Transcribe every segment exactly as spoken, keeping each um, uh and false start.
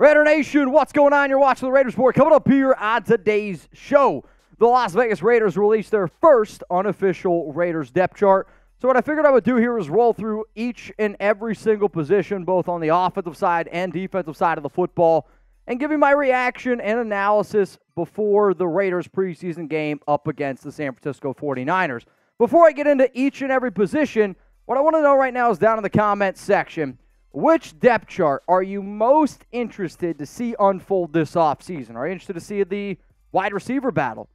Raider Nation, what's going on? You're watching the Raiders Report. Coming up here on today's show, the Las Vegas Raiders released their first unofficial Raiders depth chart. So what I figured I would do here is roll through each and every single position, both on the offensive side and defensive side of the football, and give you my reaction and analysis before the Raiders preseason game up against the San Francisco forty-niners. Before I get into each and every position, what I want to know right now is down in the comments section, which depth chart are you most interested to see unfold this offseason? Are you interested to see the wide receiver battle?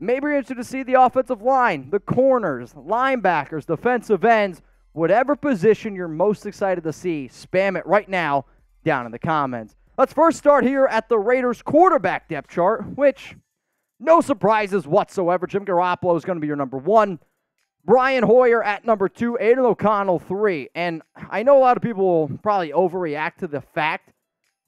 Maybe you're interested to see the offensive line, the corners, linebackers, defensive ends, whatever position you're most excited to see, spam it right now down in the comments. Let's first start here at the Raiders quarterback depth chart, which, no surprises whatsoever. Jimmy Garoppolo is going to be your number one. Brian Hoyer at number two, Aidan O'Connell three. And I know a lot of people will probably overreact to the fact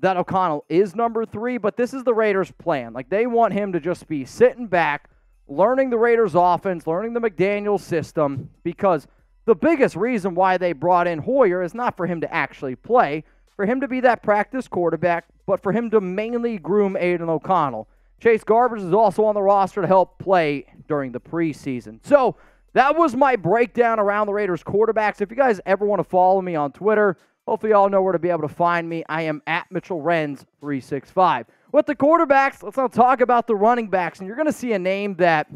that O'Connell is number three, but this is the Raiders' plan. Like, they want him to just be sitting back, learning the Raiders' offense, learning the McDaniel system, because the biggest reason why they brought in Hoyer is not for him to actually play, for him to be that practice quarterback, but for him to mainly groom Aidan O'Connell. Chase Garbers is also on the roster to help play during the preseason. So that was my breakdown around the Raiders quarterbacks. If you guys ever want to follow me on Twitter, hopefully y'all know where to be able to find me. I am at Mitchell Renz three sixty-five. With the quarterbacks, let's not talk about the running backs. And you're going to see a name that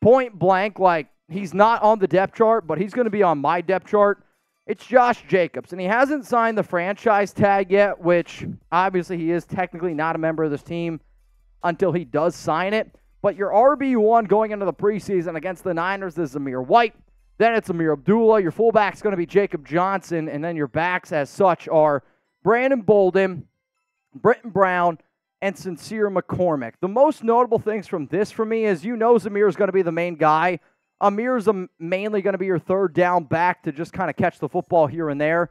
point blank, like he's not on the depth chart, but he's going to be on my depth chart. It's Josh Jacobs. And he hasn't signed the franchise tag yet, which obviously he is technically not a member of this team until he does sign it. But your R B one going into the preseason against the Niners is Zamir White. Then it's Zamir Abdullah. Your fullback's going to be Jacob Johnson. And then your backs as such are Brandon Bolden, Britton Brown, and Sincere McCormick. The most notable things from this for me is, you know, Zamir is going to be the main guy. Amir's mainly going to be your third down back to just kind of catch the football here and there.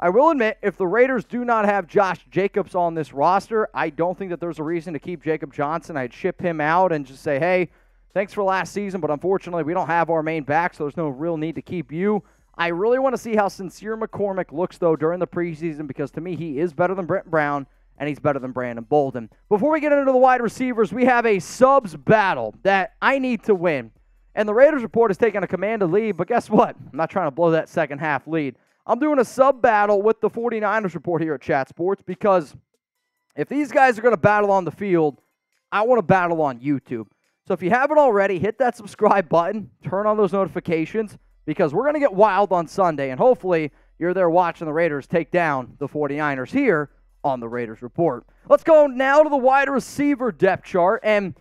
I will admit, if the Raiders do not have Josh Jacobs on this roster, I don't think that there's a reason to keep Jacob Johnson. I'd ship him out and just say, hey, thanks for last season, but unfortunately we don't have our main back, so there's no real need to keep you. I really want to see how Sincere McCormick looks, though, during the preseason, because to me he is better than Britton Brown, and he's better than Brandon Bolden. Before we get into the wide receivers, we have a subs battle that I need to win. And the Raiders Report is taking a commanded lead, but guess what? I'm not trying to blow that second half lead. I'm doing a sub-battle with the forty-niners Report here at Chat Sports, because if these guys are going to battle on the field, I want to battle on YouTube. So if you haven't already, hit that subscribe button, turn on those notifications, because we're going to get wild on Sunday, and hopefully you're there watching the Raiders take down the forty-niners here on the Raiders Report. Let's go now to the wide receiver depth chart, and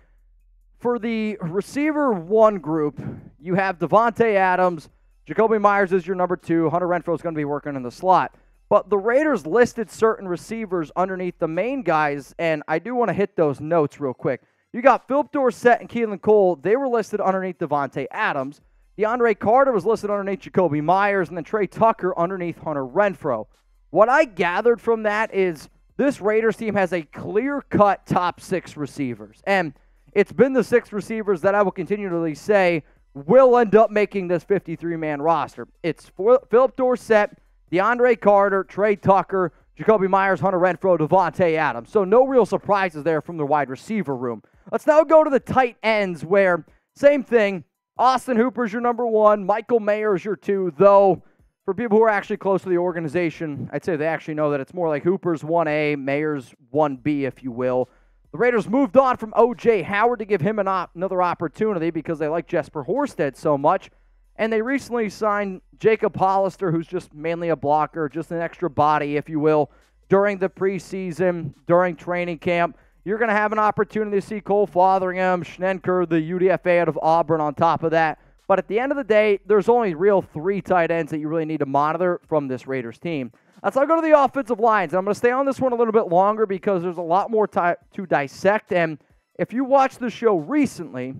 for the receiver one group, you have Davante Adams. Jakobi Meyers is your number two. Hunter Renfrow is going to be working in the slot. But the Raiders listed certain receivers underneath the main guys, and I do want to hit those notes real quick. You got Philip Dorsett and Keelan Cole. They were listed underneath Davante Adams. DeAndre Carter was listed underneath Jakobi Meyers, and then Tre Tucker underneath Hunter Renfrow. What I gathered from that is this Raiders team has a clear-cut top six receivers, and it's been the six receivers that I will continually say will end up making this fifty-three man roster. It's Philip Dorsett, DeAndre Carter, Tre Tucker, Jakobi Meyers, Hunter Renfrow, Davante Adams. So no real surprises there from the wide receiver room. Let's now go to the tight ends, where same thing. Austin Hooper's your number one. Michael Mayer's your two, though for people who are actually close to the organization, I'd say they actually know that it's more like Hooper's one A, Mayer's one B, if you will. The Raiders moved on from O J. Howard to give him an op another opportunity because they like Jesper Horsted so much. And they recently signed Jacob Hollister, who's just mainly a blocker, just an extra body, if you will, during the preseason, during training camp. You're going to have an opportunity to see Cole Fotheringham, Schnenker, the U D F A out of Auburn on top of that. But at the end of the day, there's only real three tight ends that you really need to monitor from this Raiders team. Let's now go to the offensive lines. And I'm going to stay on this one a little bit longer because there's a lot more to dissect. And if you watched the show recently,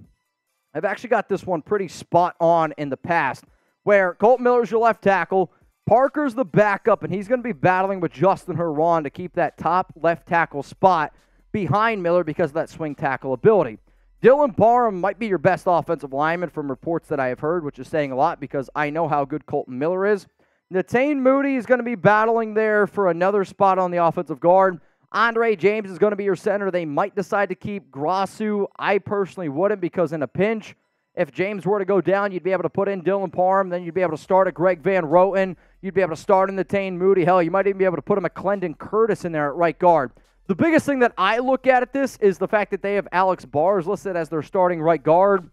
I've actually got this one pretty spot on in the past, where Colt Miller's your left tackle, Parker's the backup, and he's going to be battling with Justin Herron to keep that top left tackle spot behind Miller because of that swing tackle ability. Dylan Parham might be your best offensive lineman from reports that I have heard, which is saying a lot because I know how good Colton Miller is. Natane Moody is going to be battling there for another spot on the offensive guard. Andre James is going to be your center. They might decide to keep Grasu. I personally wouldn't, because in a pinch, if James were to go down, you'd be able to put in Dylan Parham. Then you'd be able to start a Greg Van Roten. You'd be able to start in Natane Moody. Hell, you might even be able to put a McClendon Curtis in there at right guard. The biggest thing that I look at at this is the fact that they have Alex Bars listed as their starting right guard.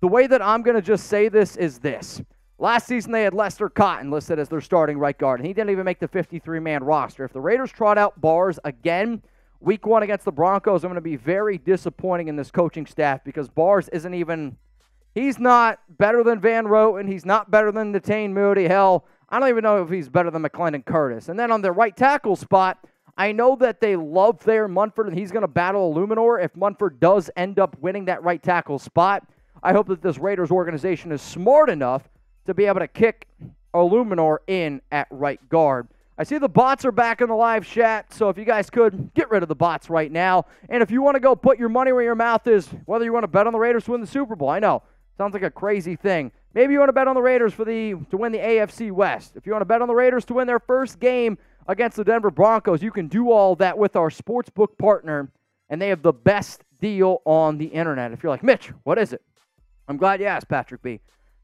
The way that I'm going to just say this is this. Last season, they had Lester Cotton listed as their starting right guard, and he didn't even make the fifty-three man roster. If the Raiders trot out Bars again, week one against the Broncos, I'm going to be very disappointing in this coaching staff, because Bars isn't even – he's not better than Van Roten. He's not better than Natane Moody. Hell, I don't even know if he's better than McClendon Curtis. And then on the right tackle spot, I know that they love Thayer Munford, and he's going to battle Illuminor if Munford does end up winning that right tackle spot. I hope that this Raiders organization is smart enough to be able to kick Illuminor in at right guard. I see the bots are back in the live chat, so if you guys could, get rid of the bots right now. And if you want to go put your money where your mouth is, whether you want to bet on the Raiders to win the Super Bowl, I know, sounds like a crazy thing. Maybe you want to bet on the Raiders for the to win the A F C West. If you want to bet on the Raiders to win their first game against the Denver Broncos, you can do all that with our sportsbook partner, and they have the best deal on the internet. If you're like, Mitch, what is it? I'm glad you asked, Patrick B.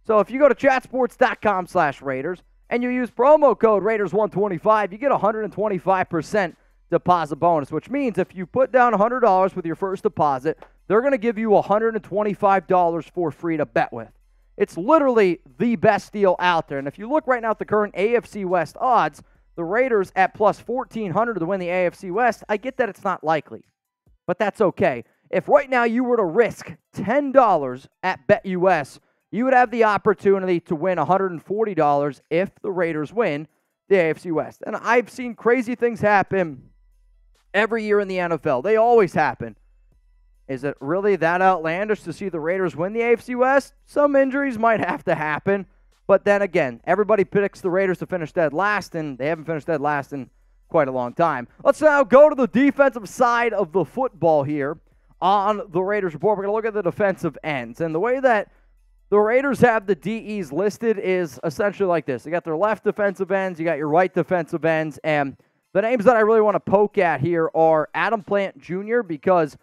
So if you go to chatsports.com slash Raiders and you use promo code Raiders one twenty-five, you get a one hundred twenty-five percent deposit bonus, which means if you put down one hundred dollars with your first deposit, they're going to give you one hundred twenty-five dollars for free to bet with. It's literally the best deal out there. And if you look right now at the current A F C West odds, the Raiders at plus fourteen hundred to win the A F C West, I get that it's not likely, but that's okay. If right now you were to risk ten dollars at BetUS, you would have the opportunity to win one hundred forty dollars if the Raiders win the A F C West. And I've seen crazy things happen every year in the N F L. They always happen. Is it really that outlandish to see the Raiders win the A F C West? Some injuries might have to happen. But then again, everybody picks the Raiders to finish dead last, and they haven't finished dead last in quite a long time. Let's now go to the defensive side of the football here on the Raiders report. We're going to look at the defensive ends. And the way that the Raiders have the D Es listed is essentially like this. You got their left defensive ends, you got your right defensive ends, and the names that I really want to poke at here are Adam Plant Junior, because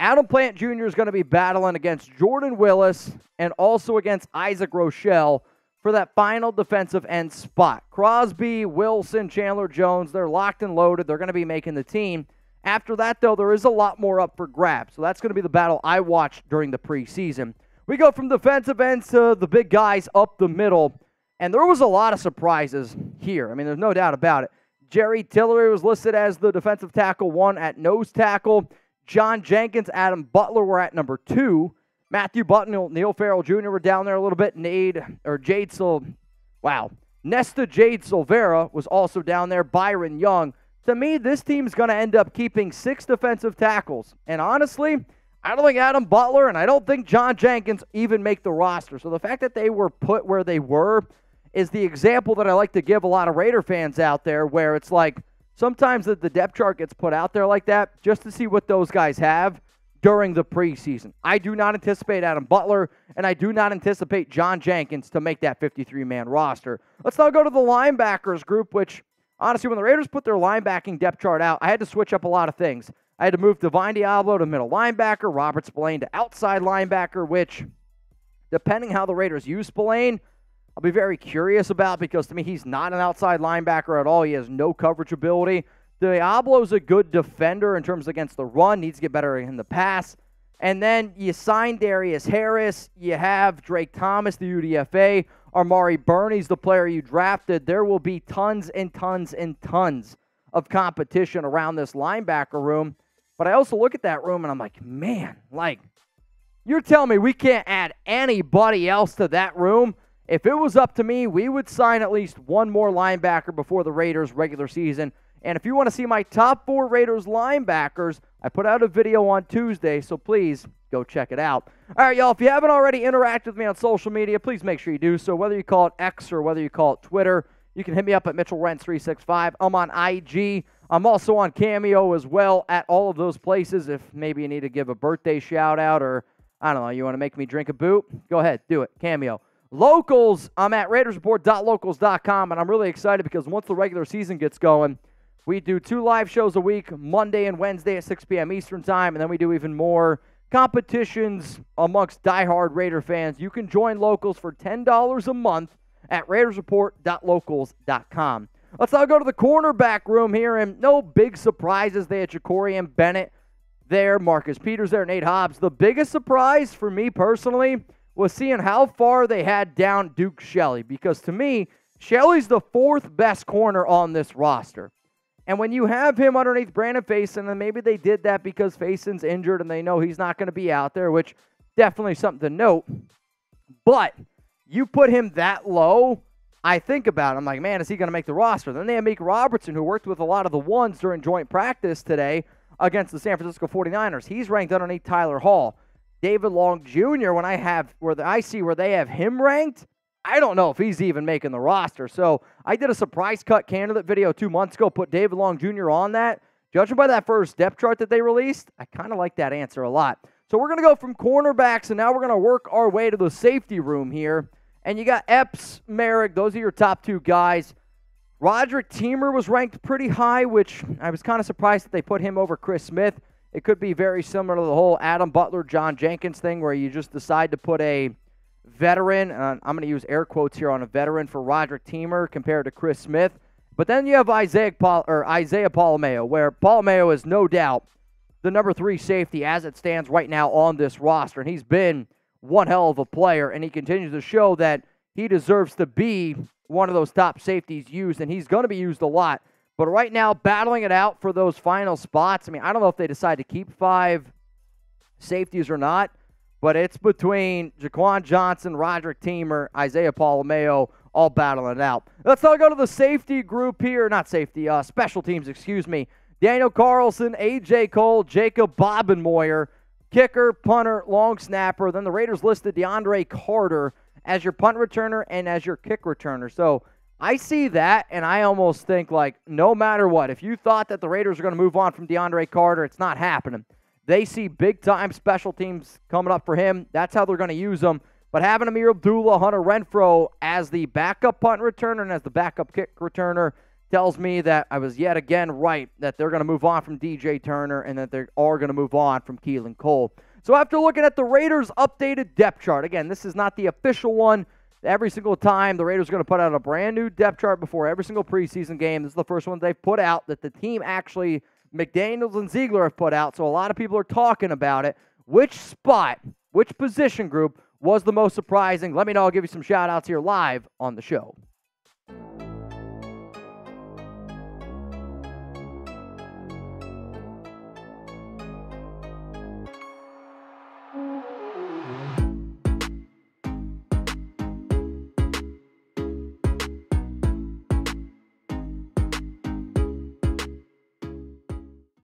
Adam Plant Junior is going to be battling against Jordan Willis and also against Isaac Rochelle for that final defensive end spot. Crosby, Wilson, Chandler Jones, they're locked and loaded. They're going to be making the team. After that, though, there is a lot more up for grabs, so that's going to be the battle I watched during the preseason. We go from defensive ends to the big guys up the middle, and there was a lot of surprises here. I mean, there's no doubt about it. Jerry Tillery was listed as the defensive tackle one at nose tackle. John Jenkins, Adam Butler were at number two. Matthew Button, Neil Farrell Junior were down there a little bit. Nade, or Jade Sil, wow. Nesta Jade Silvera was also down there. Byron Young. To me, this team's going to end up keeping six defensive tackles, and honestly, I don't think Adam Butler and I don't think John Jenkins even make the roster. So the fact that they were put where they were is the example that I like to give a lot of Raider fans out there, where it's like sometimes the depth chart gets put out there like that just to see what those guys have during the preseason. I do not anticipate Adam Butler, and I do not anticipate John Jenkins to make that fifty-three man roster. Let's now go to the linebackers group, which honestly, when the Raiders put their linebacking depth chart out, I had to switch up a lot of things. I had to move Divine Diablo to middle linebacker, Robert Spillane to outside linebacker, which, depending how the Raiders use Spillane, I'll be very curious about, because to me, he's not an outside linebacker at all. He has no coverage ability. Diablo's a good defender in terms against the run, needs to get better in the pass. And then you sign Darius Harris. You have Drake Thomas, the U D F A. Amari Burney's the player you drafted. There will be tons and tons and tons of competition around this linebacker room. But I also look at that room and I'm like, man, like, you're telling me we can't add anybody else to that room? If it was up to me, we would sign at least one more linebacker before the Raiders' regular season. And if you want to see my top four Raiders linebackers, I put out a video on Tuesday, so please go check it out. All right, y'all, if you haven't already interacted with me on social media, please make sure you do so, whether you call it X or whether you call it Twitter. You can hit me up at Mitchell Renz three sixty-five. I'm on I G. I'm also on Cameo as well, at all of those places. If maybe you need to give a birthday shout-out, or, I don't know, you want to make me drink a boot, go ahead, do it, Cameo. Locals, I'm at Raiders Report dot locals dot com, and I'm really excited because once the regular season gets going, We do two live shows a week, Monday and Wednesday at six p m Eastern Time, and then we do even more competitions amongst diehard Raider fans. You can join Locals for ten dollars a month at raiders report dot locals dot com. Let's now go to the cornerback room here, and no big surprises there. Jacorian Bennett there, Marcus Peters there, Nate Hobbs. The biggest surprise for me personally was seeing how far they had down Duke Shelley, because to me, Shelley's the fourth best corner on this roster. And when you have him underneath Brandon Faison, then maybe they did that because Faison's injured and they know he's not going to be out there, which definitely something to note. But you put him that low, I think about it. I'm like, man, is he going to make the roster? Then they have Meek Robertson, who worked with a lot of the ones during joint practice today against the San Francisco forty-niners. He's ranked underneath Tyler Hall. David Long Junior, when I have where the, I see where they have him ranked, I don't know if he's even making the roster. So I did a surprise cut candidate video two months ago, put David Long Junior on that. Judging by that first depth chart that they released, I kind of like that answer a lot. So we're going to go from cornerbacks, and now we're going to work our way to the safety room here. And you got Epps, Merrick, those are your top two guys. Roderick Teamer was ranked pretty high, which I was kind of surprised that they put him over Chris Smith. It could be very similar to the whole Adam Butler, John Jenkins thing where you just decide to put a veteran, uh, I'm going to use air quotes here on a veteran for Roderick Teamer compared to Chris Smith. But then you have Isaiah, Paul, or Isaiah Palomeo, where Palomeo is no doubt the number three safety as it stands right now on this roster. And he's been one hell of a player, and he continues to show that he deserves to be one of those top safeties used, and he's going to be used a lot. But right now, battling it out for those final spots, I mean, I don't know if they decide to keep five safeties or not, but it's between Jaquan Johnson, Roderick Teamer, Isaiah Palomeo, all battling it out. Let's now go to the safety group here. Not safety, uh, special teams, excuse me. Daniel Carlson, A J Cole, Jacob Bobenmoyer, kicker, punter, long snapper. Then the Raiders listed DeAndre Carter as your punt returner and as your kick returner. So I see that, and I almost think, like, no matter what, if you thought that the Raiders are going to move on from DeAndre Carter, it's not happening. They see big-time special teams coming up for him. That's how they're going to use him. But having Zamir Abdullah, Hunter Renfrow as the backup punt returner and as the backup kick returner tells me that I was yet again right, that they're going to move on from D J Turner and that they are going to move on from Keelan Cole. So after looking at the Raiders' updated depth chart, again, this is not the official one. Every single time, the Raiders are going to put out a brand new depth chart before every single preseason game. This is the first one they've put out that the team actually, McDaniels and Ziegler have put out, so a lot of people are talking about it. Which spot, which position group was the most surprising? Let me know. I'll give you some shout-outs here live on the show.